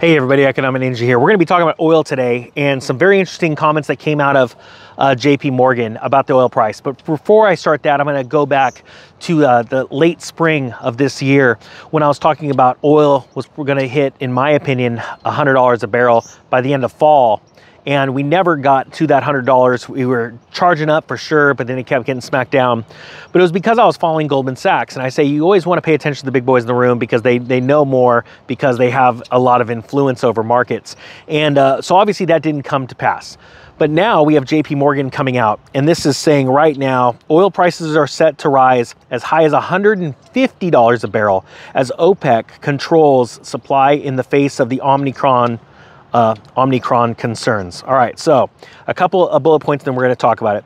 Hey everybody, Economic Ninja here. We're going to be talking about oil today and some very interesting comments that came out of JP Morgan about the oil price. But before I start that, I'm going to go back to the late spring of this year when I was talking about oil was going to hit, in my opinion, $100 a barrel by the end of fall. And we never got to that $100. We were charging up for sure, but then it kept getting smacked down. But it was because I was following Goldman Sachs. And I say, you always want to pay attention to the big boys in the room because they know more, because they have a lot of influence over markets. And so obviously that didn't come to pass. But now we have JP Morgan coming out, and this is saying right now, oil prices are set to rise as high as $150 a barrel as OPEC controls supply in the face of the Omicron concerns. All right, so a couple of bullet points, then we're going to talk about it.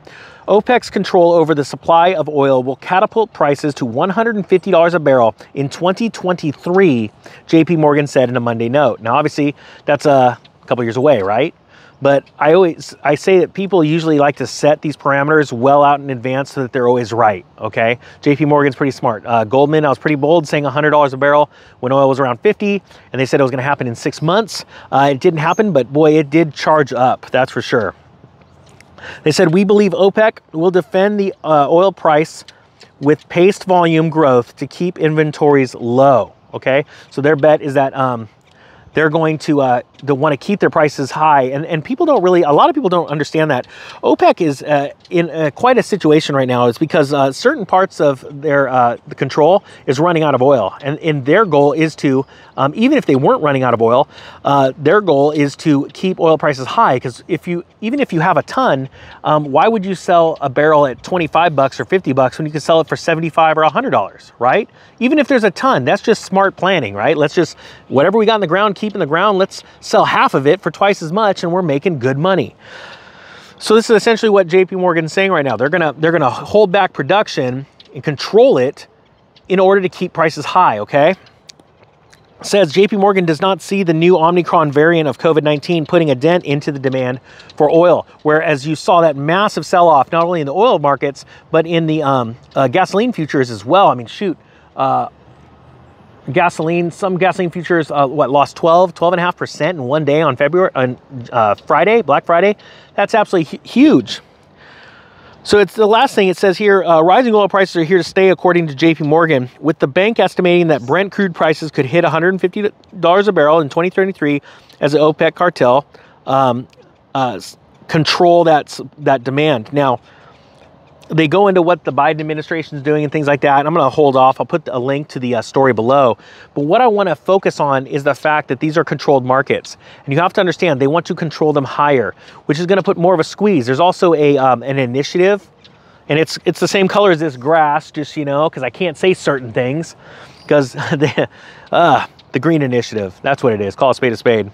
OPEC's control over the supply of oil will catapult prices to $150 a barrel in 2023, JP Morgan said in a Monday note. Now, obviously, that's a couple years away, right? But I say that people usually like to set these parameters well out in advance so that they're always right, okay? JP Morgan's pretty smart. Goldman, I was pretty bold saying $100 a barrel when oil was around 50, and they said it was gonna happen in 6 months. It didn't happen, but boy, it did charge up, that's for sure. They said, we believe OPEC will defend the oil price with paced volume growth to keep inventories low, okay? So their bet is that they're going to want to keep their prices high. And people don't really, a lot of people don't understand that. OPEC is in quite a situation right now. It's because certain parts of their the control is running out of oil. And their goal is to, even if they weren't running out of oil, their goal is to keep oil prices high. Because even if you have a ton, why would you sell a barrel at 25 bucks or 50 bucks when you can sell it for 75 or $100, right? Even if there's a ton, that's just smart planning, right? Let's just, whatever we got in the ground, keep in the ground, let's sell half of it for twice as much and we're making good money. So this is essentially what JP Morgan's saying right now. They're gonna hold back production and control it in order to keep prices high, okay? Says JP Morgan does not see the new Omicron variant of COVID-19 putting a dent into the demand for oil, whereas you saw that massive sell-off not only in the oil markets, but in the gasoline futures as well. I mean, shoot, gasoline, some gasoline futures, lost 12.5% in one day on Friday, Black Friday. That's absolutely huge. So it's the last thing it says here, rising oil prices are here to stay according to JP Morgan, with the bank estimating that Brent crude prices could hit $150 a barrel in 2023 as the OPEC cartel control that demand. Now, they go into what the Biden administration is doing and things like that. And I'm going to hold off. I'll put a link to the story below. But what I want to focus on is the fact that these are controlled markets. And you have to understand, they want to control them higher, which is going to put more of a squeeze. There's also an initiative, and it's the same color as this grass, just, you know, because I can't say certain things because the green initiative, that's what it is. Call a spade a spade.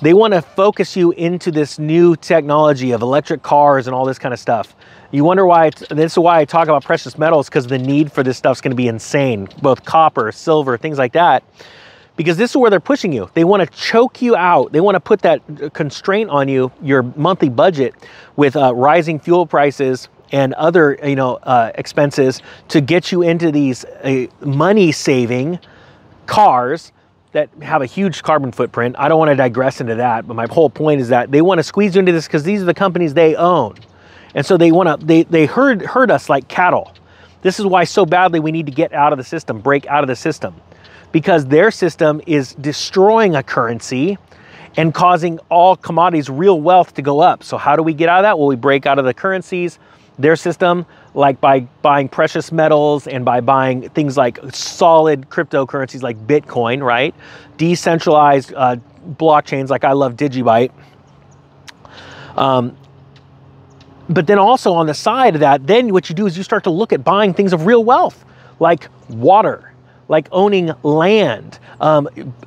They want to focus you into this new technology of electric cars and all this kind of stuff. You wonder why, this is why I talk about precious metals, because the need for this stuff's going to be insane, both copper, silver, things like that, because this is where they're pushing you. They want to choke you out. They want to put that constraint on you, your monthly budget, with rising fuel prices and other, you know, expenses, to get you into these money-saving cars that have a huge carbon footprint. I don't want to digress into that, but my whole point is that they want to squeeze you into this because these are the companies they own. And so they want to, they herd us like cattle. This is why so badly we need to get out of the system, break out of the system, because their system is destroying a currency and causing all commodities, real wealth, to go up. So how do we get out of that? Well, we break out of the currencies, their system, like by buying precious metals and by buying things like solid cryptocurrencies like Bitcoin, right? Decentralized blockchains, like I love Digibyte. But then also on the side of that, then what you do is you start to look at buying things of real wealth, like water, like owning land.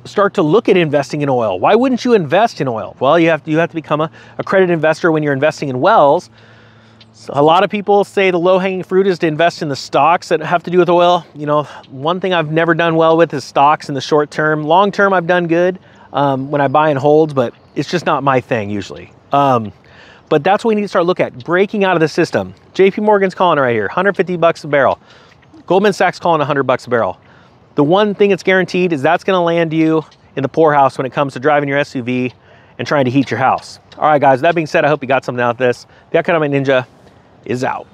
Start to look at investing in oil. Why wouldn't you invest in oil? Well, you have to become a accredited investor when you're investing in wells. So a lot of people say the low-hanging fruit is to invest in the stocks that have to do with oil. You know, one thing I've never done well with is stocks in the short term. Long term, I've done good when I buy and hold, but it's just not my thing usually. But that's what we need to start looking at, breaking out of the system. JP Morgan's calling right here, 150 bucks a barrel. Goldman Sachs calling 100 bucks a barrel. The one thing that's guaranteed is that's going to land you in the poorhouse when it comes to driving your SUV and trying to heat your house. All right, guys, that being said, I hope you got something out of this. The Economic Ninja is out.